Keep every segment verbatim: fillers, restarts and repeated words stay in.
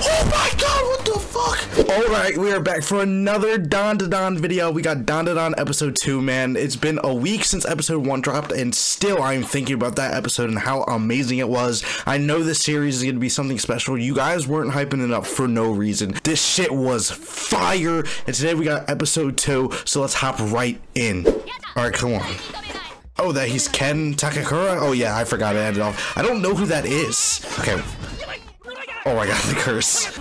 Oh my god, what the fuck? Alright, we are back for another Dandadan video. We got Dandadan episode two, man. It's been a week since episode one dropped, and still I'm thinking about that episode and how amazing it was. I know this series is going to be something special. You guys weren't hyping it up for no reason. This shit was fire, and today we got episode two, so let's hop right in. Alright, come on. Oh, that he's Ken Takakura? Oh yeah, I forgot I ended off. I don't know who that is. Okay. Oh my god, the curse.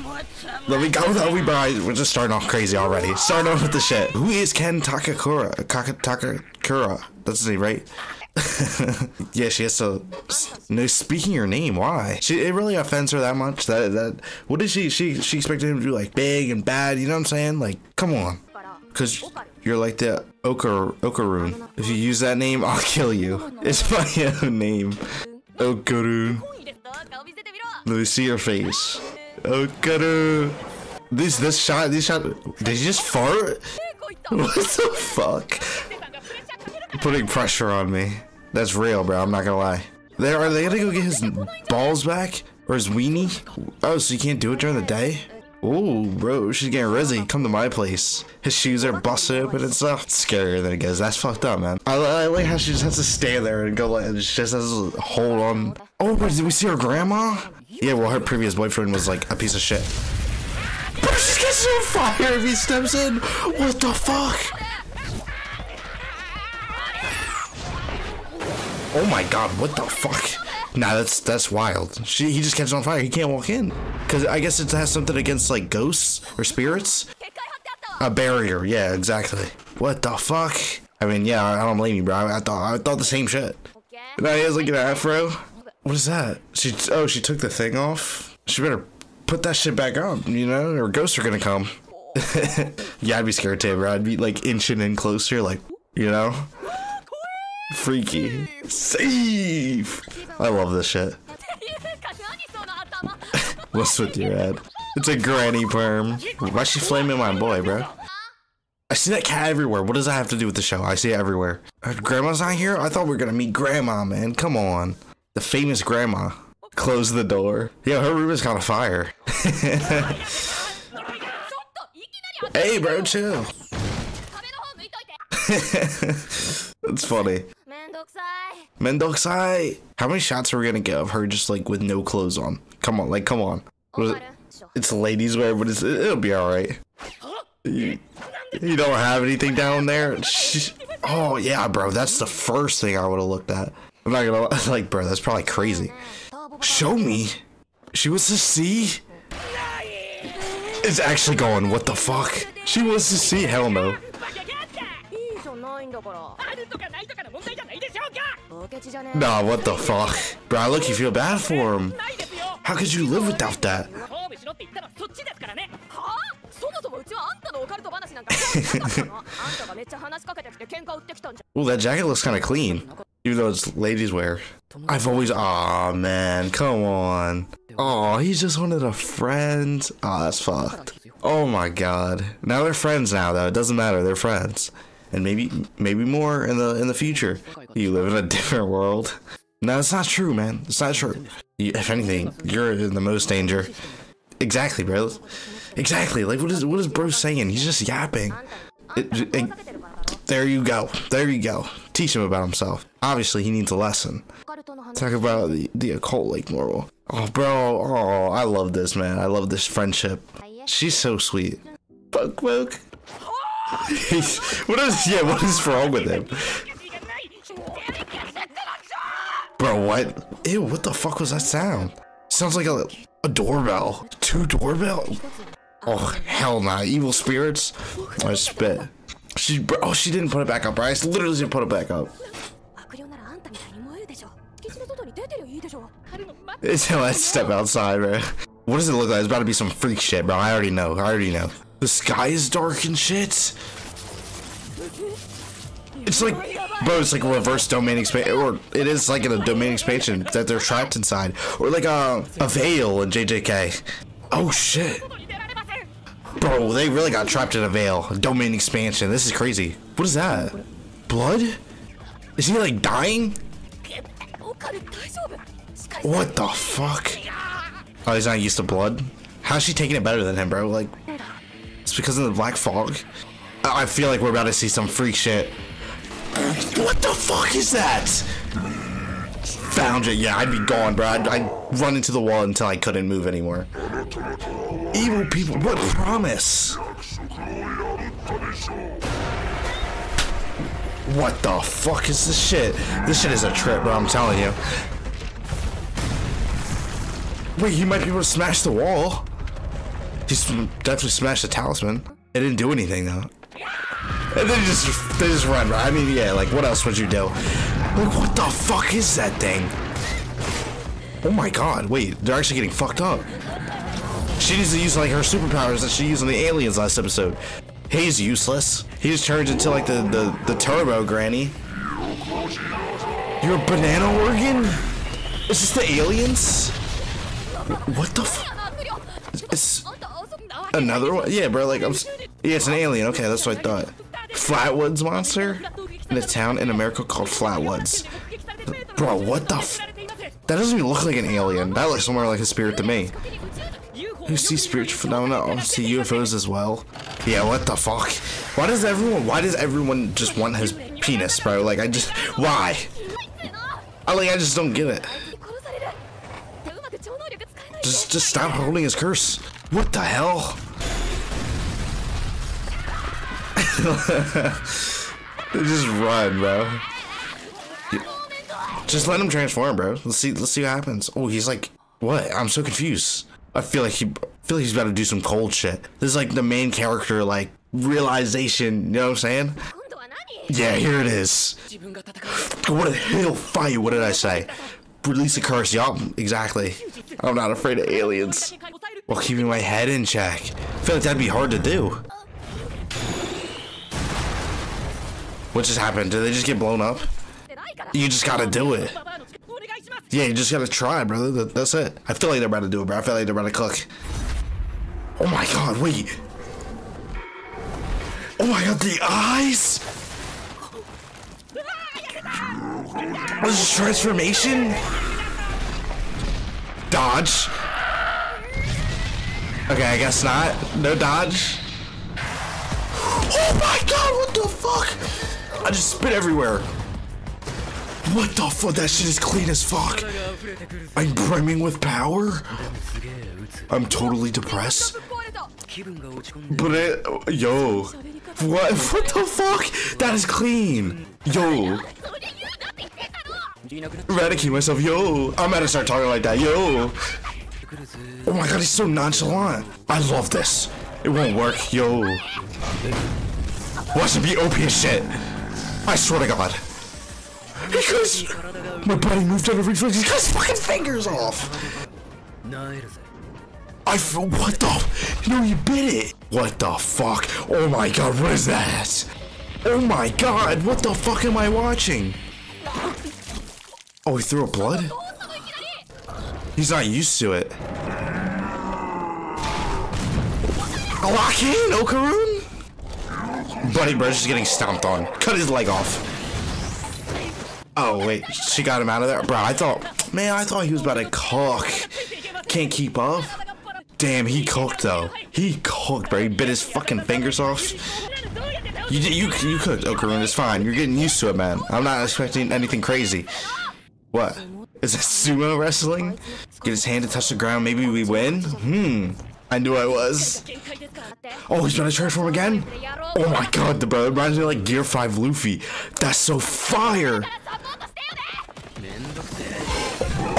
Let me go though, we buy. We're just starting off crazy already. Starting off with the shit. Who is Ken Takakura? Kaka Takakura. That's his name, right? Yeah, she has to. No, speaking your name. Why? She, it really offends her that much. That that. What did she? She she expected him to be like big and bad. You know what I'm saying? Like, come on. Cause you're like the Okar Okarun. If you use that name, I'll kill you. It's my own name. Okarun. Let me see your face. Okaru. This this shot. This shot. Did you just fart? What the fuck? Putting pressure on me. That's real, bro. I'm not gonna lie. They are they gonna go get his balls back or his weenie? Oh, so you can't do it during the day? Oh, bro, she's getting rizzy. Come to my place. His shoes are busted open and stuff. It's scarier than it goes. That's fucked up, man. I, I like how she just has to stay there and go. Like, she just has to hold on. Oh, but did we see her grandma? Yeah, well, her previous boyfriend was like a piece of shit. Bro, she gets on fire if he steps in. What the fuck? Oh my god, what the fuck? Nah, that's that's wild. She he just catches on fire. He can't walk in because I guess it has something against like ghosts or spirits. A barrier. Yeah, exactly. What the fuck? I mean, yeah, I don't blame you, bro. I thought I thought the same shit. Now he has like an afro. What is that? She oh she took the thing off. She better put that shit back up, you know, or ghosts are gonna come. Yeah, I'd be scared too, bro. I'd be like inching in closer, like you know. Freaky. Safe! I love this shit. What's with your head? It's a granny perm. Why's she flaming my boy, bro? I see that cat everywhere. What does that have to do with the show? I see it everywhere. Her grandma's not here? I thought we were gonna meet grandma, man. Come on. The famous grandma. Close the door. Yo, her room is kind of fire. Hey, bro, chill. That's funny. Mendoksai. How many shots are we gonna get of her just like with no clothes on? Come on, like come on. It? It's ladies wear, but it's, it'll be all right. You, you don't have anything down there. Shh. Oh yeah, bro. That's the first thing I would have looked at. I'm not gonna lie. Like, bro. That's probably crazy. Show me. She wants to see. It's actually going. What the fuck? She wants to see. Hell no. Nah, what the fuck? Bro, look, you feel bad for him. How could you live without that? Ooh, that jacket looks kind of clean. Even though it's ladies wear. I've always... Aw, man, come on. Aw, he just wanted a friend. Aw, that's fucked. Oh my god. Now they're friends now, though. It doesn't matter. They're friends. And maybe, maybe more in the in the future. You live in a different world. No, it's not true, man. It's not true. You, if anything, you're in the most danger. Exactly, bro. Exactly. Like, what is what is bro saying? He's just yapping. It, it, there you go. There you go. Teach him about himself. Obviously, he needs a lesson. Talk about the, the occult, like normal. Oh, bro. Oh, I love this, man. I love this friendship. She's so sweet. Poke, poke. what is yeah what is wrong with him, bro? What? Ew, what the fuck was that sound? Sounds like a, a doorbell. Two doorbell. Oh hell nah. Evil spirits. I spit. She bro, oh she didn't put it back up. Bryce literally didn't put it back up. It's how I step outside, bro. What does it look like? It's about to be some freak shit, bro. I already know. I already know. The sky is dark and shit. It's like, bro, it's like a reverse domain expansion, or it is like in a domain expansion that they're trapped inside, or like a, a veil in J J K. Oh shit. Bro, they really got trapped in a veil. Domain expansion. This is crazy. What is that? Blood? Is he like dying? What the fuck? Oh, he's not used to blood? How's she taking it better than him, bro? Like, it's because of the black fog. I feel like we're about to see some freak shit. What the fuck is that? Found it. Yeah, I'd be gone, bro. I'd, I'd run into the wall until I couldn't move anymore. Evil people, what promise? What the fuck is this shit? This shit is a trip, bro, I'm telling you. Wait, you might be able to smash the wall. He's definitely smashed the talisman. It didn't do anything, though. And then just, they just run, bro. I mean, yeah, like, what else would you do? Like, what the fuck is that thing? Oh my god, wait, they're actually getting fucked up. She needs to use, like, her superpowers that she used on the aliens last episode. He's useless. He just turns into, like, the, the, the turbo granny. You're a banana organ? Is this the aliens? What the f- It's another one? Yeah, bro, like, I'm s yeah, it's an alien. Okay, that's what I thought. Flatwoods monster? In a town in America called Flatwoods. Bro, what the f- That doesn't even look like an alien. That looks more like a spirit to me. You see spiritual phenomena, I see U F Os as well. Yeah, what the fuck? Why does everyone- why does everyone just want his penis, bro? Like, I just- why? I, like, I just don't get it. Just- just stop holding his curse. What the hell? Just run, bro. Just let him transform, bro. Let's see- let's see what happens. Oh, he's like- what? I'm so confused. I feel like he I feel like he's about to do some cold shit. This is like the main character, like, realization, you know what I'm saying? Yeah, here it is. What a hell fight, what did I say? Release a curse, y'all. Exactly. I'm not afraid of aliens. While keeping my head in check. I feel like that'd be hard to do. What just happened? Did they just get blown up? You just gotta do it. Yeah, you just gotta try, brother. That's it. I feel like they're about to do it, bro. I feel like they're about to cook. Oh my god, wait. Oh my god, the eyes? Was this transformation? Dodge. Okay, I guess not. No dodge. Oh my god, what the fuck? I just spit everywhere. What the fuck? That shit is clean as fuck. I'm brimming with power. I'm totally depressed. But it, yo, what? What the fuck? That is clean. Yo, eradicate myself. Yo, I'm about to start talking like that. Yo. Oh my god, he's so nonchalant. I love this. It won't work. Yo. Watch him be O P as shit. I swear to god. Because my body moved out of reflex. He got his fucking fingers off. I feel, what the? No, you bit it. What the fuck? Oh my god, what is that? Oh my god, what the fuck am I watching? Oh, he threw a blood? He's not used to it. Lock in, Okarun? Buddy, bro, just getting stomped on. Cut his leg off. Oh wait, she got him out of there? Bro, I thought, man, I thought he was about to cook. Can't keep up. Damn, he cooked though. He cooked, bro. He bit his fucking fingers off. You you, you cooked, Okarun. It's fine. You're getting used to it, man. I'm not expecting anything crazy. What? Is that sumo wrestling? Get his hand to touch the ground. Maybe we win? Hmm. I knew I was. Oh, he's gonna transform again? Oh my god, the bro. It reminds me of like Gear five Luffy. That's so fire.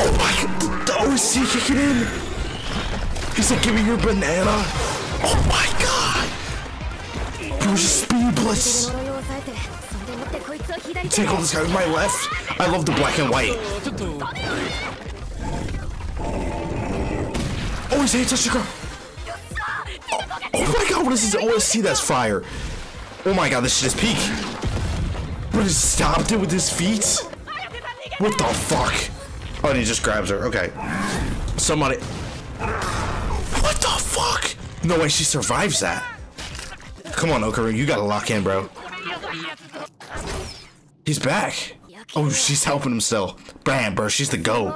Oh my god, the O C kicking in. He's like, give me your banana. Oh my god. Bro, just speed blitz. Take all this guy with my left. I love the black and white. Oh, he's hitting touch the ground. Oh my god, what is this O S C? That's fire. Oh my god, this shit is peak. But he stopped it with his feet? What the fuck? Oh, and he just grabs her. Okay. Somebody. What the fuck? No way she survives that. Come on, Okarun. You gotta lock in, bro. He's back. Oh, she's helping him still. Bam, bro. She's the GOAT.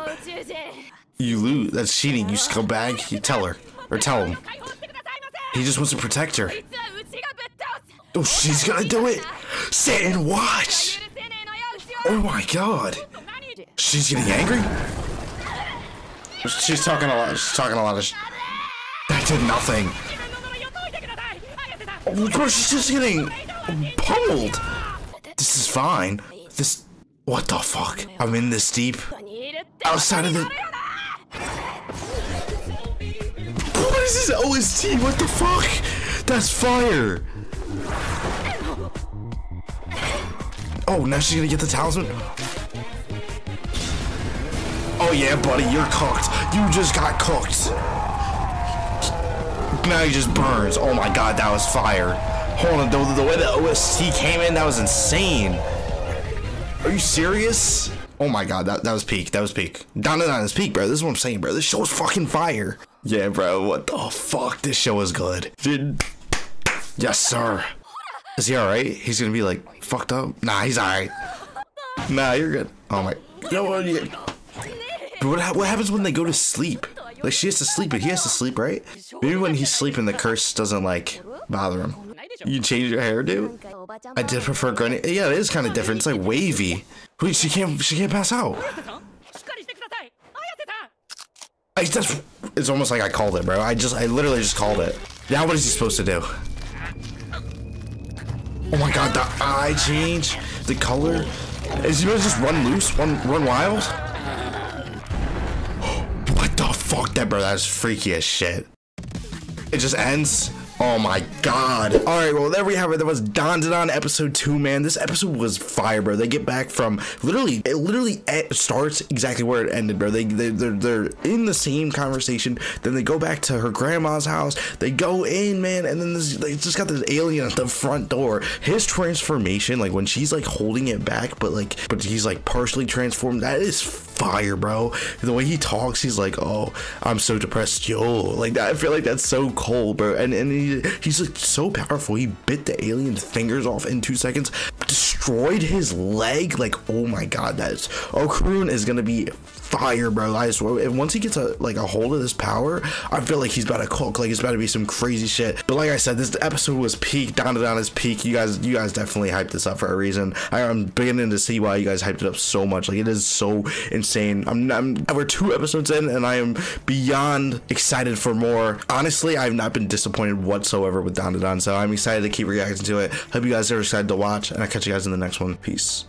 You lose. That's cheating, you scumbag. You tell her. Or tell him. He just wants to protect her. Oh, she's gonna do it! Sit and watch! Oh my god! She's getting angry? She's talking a lot. She's talking a lot of sh- That did nothing. Bro, she's just getting pummeled. This is fine. This... What the fuck? I'm in this deep. Outside of the... What is this O S T? What the fuck? That's fire. Oh, now she's gonna get the talisman? Oh yeah, buddy, you're cooked. You just got cooked. Now he just burns. Oh my god, that was fire. Hold on, the, the way the O S T came in, that was insane. Are you serious? Oh my god, that, that was peak. That was peak. Dandadan is peak, bro. This is what I'm saying, bro. This show is fucking fire. Yeah, bro, what the fuck? This show is good. Dude. Yes, sir. Is he alright? He's gonna be like, fucked up? Nah, he's alright. Nah, you're good. Oh my... No, what, what happens when they go to sleep? Like, she has to sleep, but he has to sleep, right? Maybe when he's sleeping, the curse doesn't, like, bother him. You change your hairdo? I did prefer granny. Yeah, it is kind of different. It's like wavy. Wait, she can't, she can't pass out. I just, it's almost like I called it, bro. I just, I literally just called it. Now what is he supposed to do? Oh my god, the eye change, the color. Is he gonna just run loose, run, run wild? What the fuck, that bro, that's freaky as shit. It just ends. Oh my god. Alright, well there we have it. That was Dandadan episode two, man. This episode was fire, bro. They get back from literally, it literally starts exactly where it ended, bro. They, they, they're, they're in the same conversation. Then they go back to her grandma's house. They go in, man. And then this, they just got this alien at the front door. His transformation, like when she's like holding it back, but like, but he's like partially transformed. That is fire, bro. The way he talks, he's like, oh, I'm so depressed, yo. Like that, I feel like that's so cold, bro. And, and he, he's like so powerful. He bit the alien's fingers off in two seconds, destroyed his leg. Like, oh my god, that is, Okarun is gonna be fire, bro. I swear, and once he gets a like a hold of this power, I feel like he's about to cook. Like it's about to be some crazy shit. But like I said, this episode was peak. Dandadan is peak. You guys, you guys definitely hyped this up for a reason. I, I'm beginning to see why you guys hyped it up so much. Like it is so insane. I'm, I'm we're two episodes in, and I am beyond excited for more. Honestly, I've not been disappointed whatsoever. whatsoever with Dandadan, so I'm excited to keep reacting to it. Hope you guys are excited to watch, and I'll catch you guys in the next one. Peace.